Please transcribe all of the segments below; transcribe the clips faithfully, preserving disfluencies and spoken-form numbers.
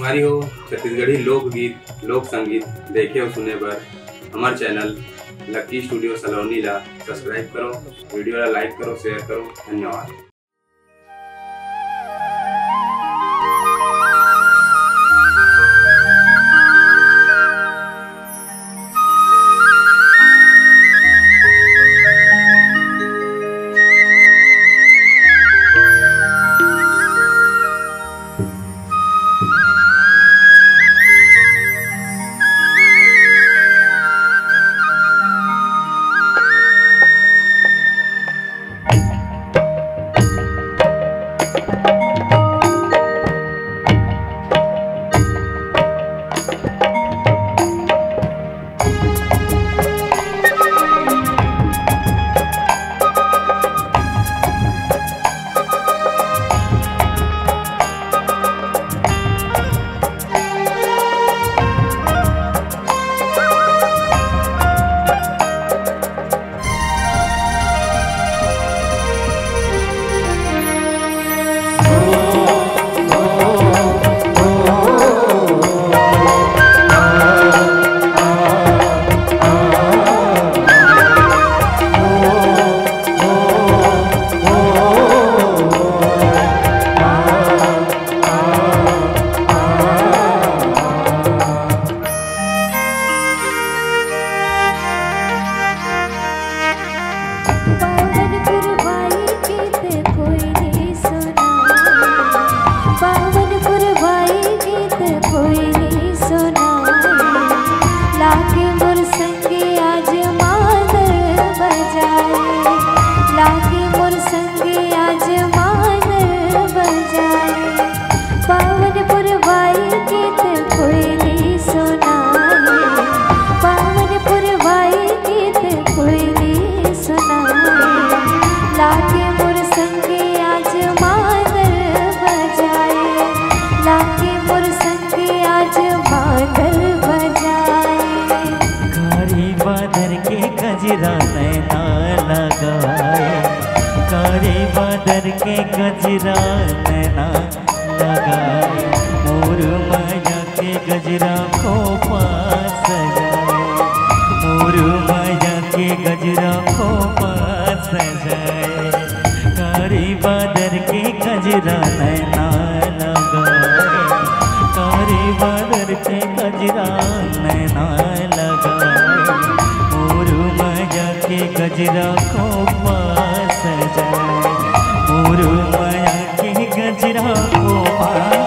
तुम्हारी हो छत्तीसगढ़ी लोकगीत लोक संगीत देखे और सुने पर हमारे चैनल लकी स्टूडियो सलोनी ला सब्सक्राइब करो, वीडियो ला लाइक करो, शेयर करो। धन्यवाद। कारी बादर के कजरा नैना लगाए, मोर माया के गजरा खोपा सजाए, मोर माया के गजरा खोपा सजाए। कारी बादर के कजरा नैना लगाए, कारी बादर के कजरा नैना लगाए, मोर माया के गजरा खोपा सजाए, मोर माया के गजरा खोपा सजाए।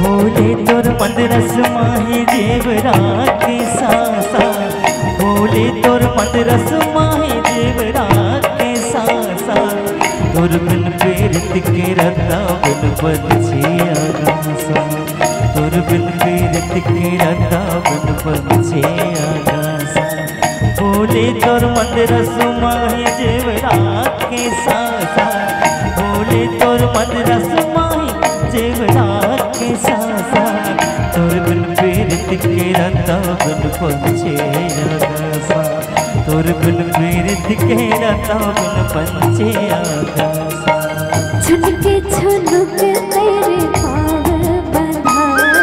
भोले तोर पंडरस माही देवरा के सासा, भोले तोर पंडरस माही देवरा के सासा, तोर बिन पीरत के रता बिन बचिया गासा, तोर बिन पीरत के रता बिन बचिया गासा। भोले तोर पंडरस माही देवरा के सासा, भोले तोर पंडरस माही देवरा के सासा, तोर बिन पीरत के रता बिन बचिया गासा, तोर बिन पीरत के रता बिन बचिया गासा। झुमके झुमक तेरे पाँव बंधाए,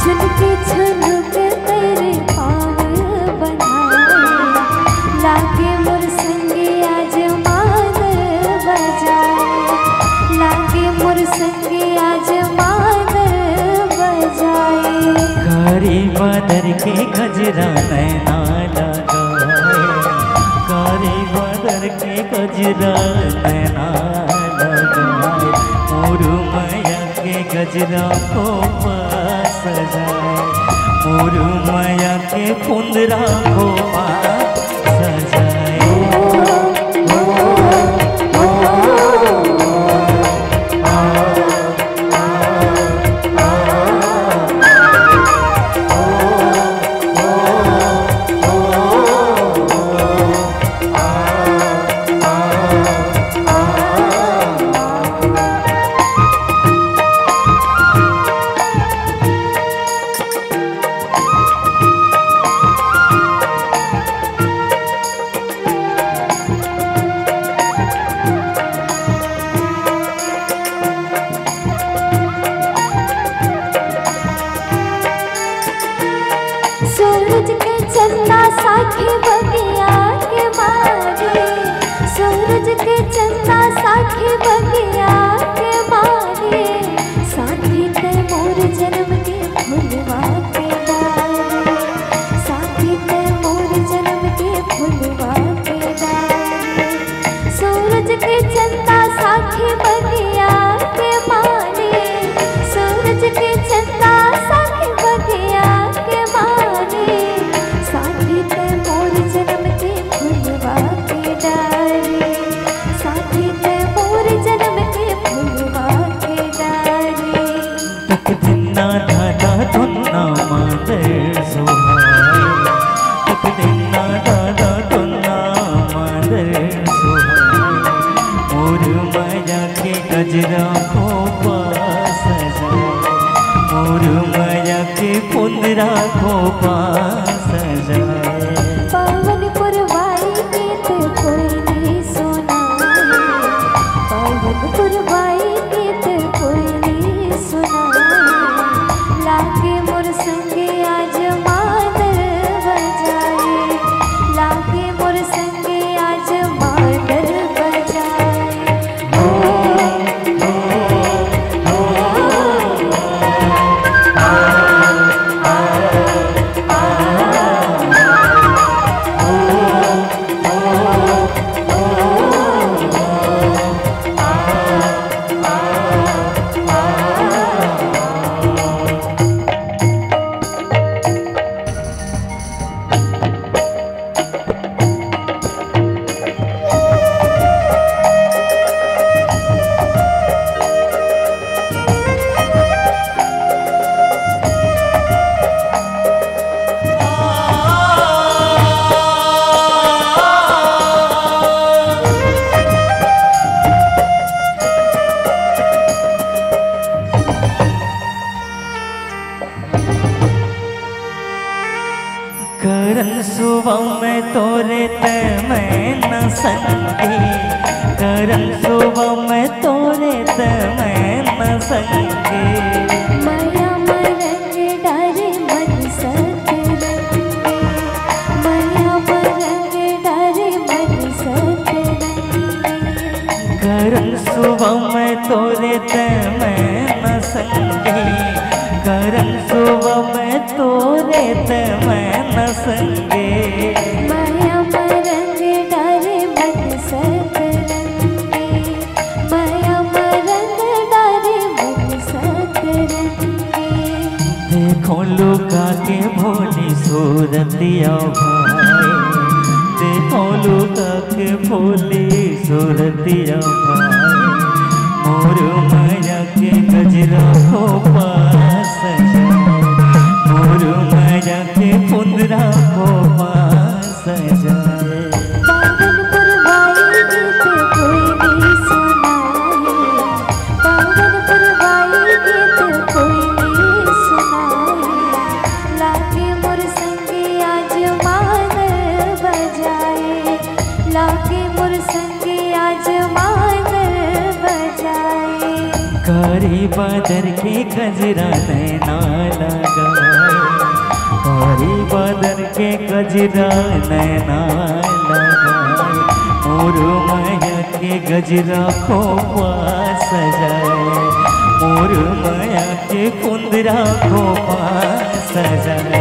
झुमके झुमक तेरे पाँव बंधाए, लागे मोर संगे आज मादर बजाए, लागे मोर संगे आज कारी बादर के कजरा नैना लगाए, कारी बादर के कजरा नैना लगाए, मोर माया के गजरा खोपा सजाए, मोर माया के पुंदरा खोपा। कजरा खोपा सजा मोर माया के पुंदरा खोपा सजा पावन पुरवाई गीत कोई नहीं सुना पावन पुरवाई गीत कोई नहीं सुना लागे मोर संगे आज मादल बजाए लागे मोर संगे आज मादल करन सुबह में तोरे ते मैना संगी करन सुबह में तोरे ते मैना संगी माया मरंग डारे मन सतरंगी माया मरंग डारे मन सतरंगी करन सुबह में तोरे ते मैना संगी करन सुबह में तोरे ते मैं संगे माया मरंग डारे मन सतरंगी माया मरंग डारे मन सतरंगी देखो लुका के भोली सूरतिया भाई देखो लुका के भोली सूरतिया भाई मोर माया के कजरा खोपा सजा मोर माया के पुंदरा खोपा सजा पावन पुरवाई गीत कोई नहीं सुनाए पावन पुरवाई गीत कोई नहीं सुनाए लागे मोर संगे आज मादल बजाए लागे मोर संगे आज मादल बजाए कारी बादर के कजरा नैना लगाए कारी बादर के कजरा नैना लगाए मोर माया के कजरा खोपा सजाए मोर माया के पुंदरा खोपा सजाए।